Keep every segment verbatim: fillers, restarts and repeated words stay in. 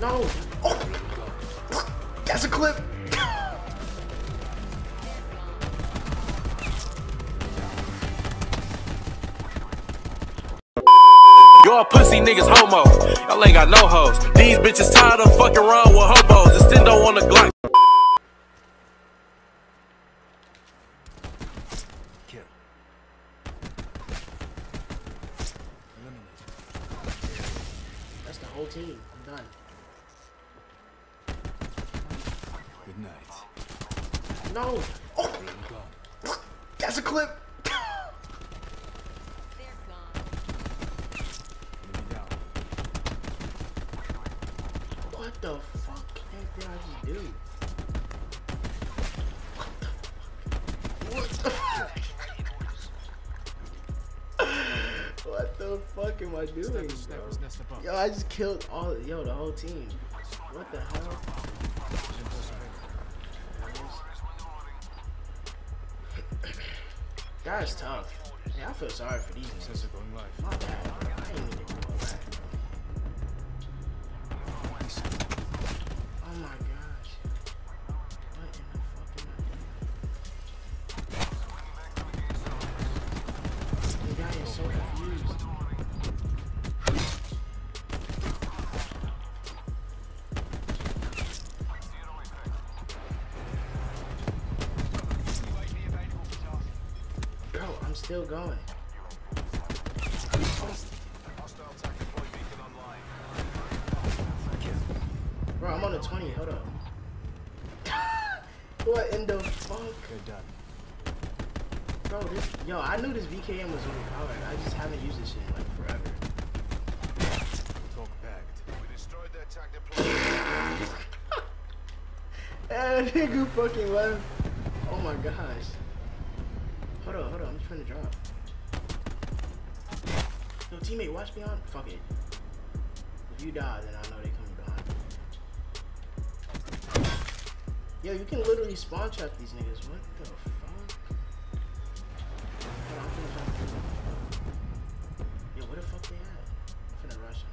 No! Oh! That's a clip! Y'all pussy niggas homo. Y'all ain't got no hoes. These bitches tired of fucking around with hobos. It's Stendo on the Glock. Kill. That's the whole team. I'm done. Good night. No! Oh! That's a clip! What the fuck did I just do? What the fuck? What the fuck am I doing, bro? Yo, I just killed all, yo, the whole team. What the hell? That is tough. Man, I feel sorry for these guys. My bad, bro. I ain't even doing that. Oh my gosh. What in the fucking the guy is so confused. Bro, I'm still going. Bro, I'm on the twenty, hold up. What in the fuck? Good done. Bro, this, yo, I knew this V K M was overpowered. I just haven't used this shit in like forever. Talk back. We destroyed that tag deployment. That nigga fucking left. Oh my gosh. Hold up, hold up, I'm just trying to drop. Yo, teammate, watch me on. Fuck it. If you die, then I know they come. Yo, you can literally spawn trap these niggas. What the fuck? Yo, where the fuck they at? I'm finna rush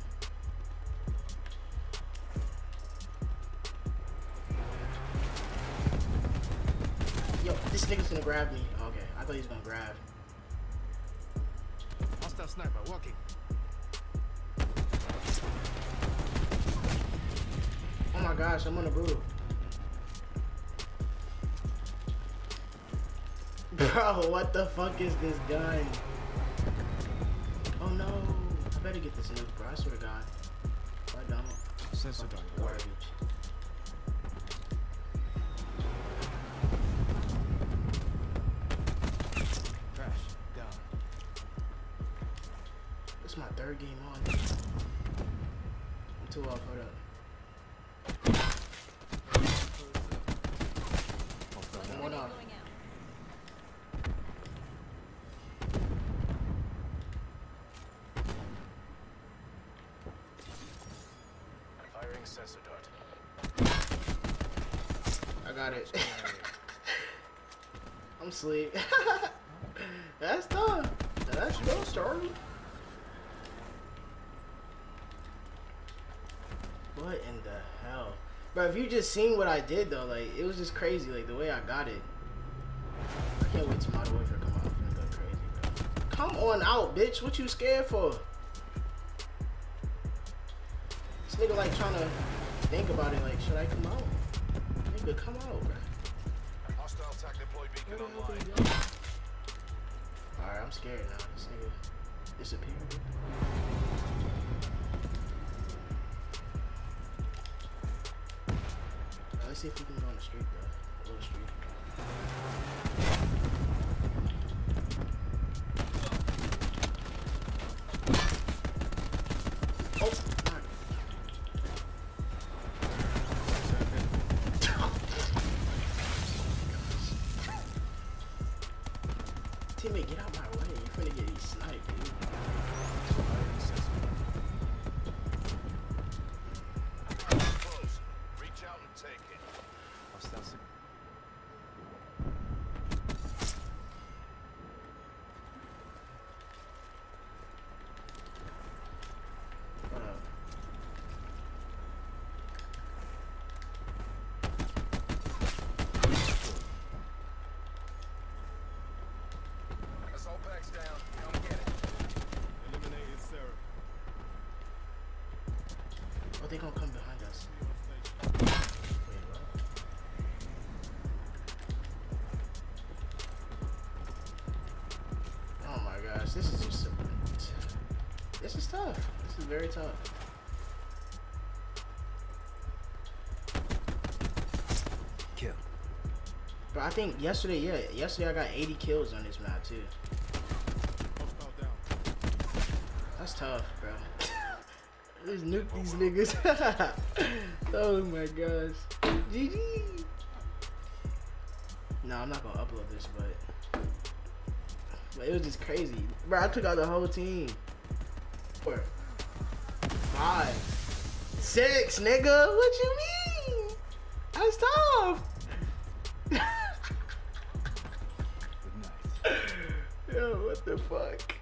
them. Yo, this nigga's gonna grab me. Oh, okay, I thought he was gonna grab. Hostile sniper walking. Oh my gosh, I'm on a brutal. Bro, what the fuck is this gun? Oh no, I better get this nuke, bro. I swear to God. If I don't, sensor done garbage. Crash down. It's my third game on. I'm too off. Hold up. One off. I got it. I'm asleep. That's done. That's no story. What in the hell? Bro, if you just seen what I did though, like it was just crazy, like the way I got it. I can't wait till my boyfriend come out. I'm gonna go crazy, bro. Come on out, bitch. What you scared for? Nigga like trying to think about it, like, should I come out? Nigga, come out, bro. Hostile attack deployed beacon online. Alright, I'm scared now. This nigga disappeared. Right, let's see if we can go on the street, bro. A little street. Teammate, get out my way. You're finna get sniped, dude. Close. Reach out and take it. What's that? Hold up. Or they gonna come behind us. Wait, oh my gosh, this is just simple. This is tough. This is very tough. Kill. But I think yesterday, yeah, yesterday I got eighty kills on this map too. That's tough, bro. Let's nuke these niggas. Oh my gosh. G G. No, I'm not gonna upload this, but but it was just crazy, bro. I took out the whole team. Four, five, six, nigga. What you mean? That's tough. Good night. Yo, what the fuck?